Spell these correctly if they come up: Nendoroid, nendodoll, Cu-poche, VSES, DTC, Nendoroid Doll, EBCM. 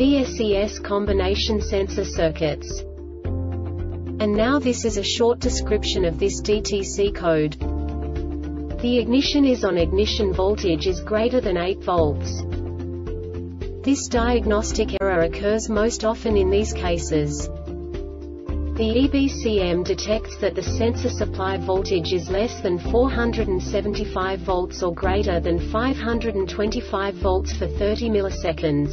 VSES combination sensor circuits. And now this is a short description of this DTC code. The ignition is on, ignition voltage is greater than 8 volts. This diagnostic error occurs most often in these cases. The EBCM detects that the sensor supply voltage is less than 475 volts or greater than 525 volts for 30 milliseconds.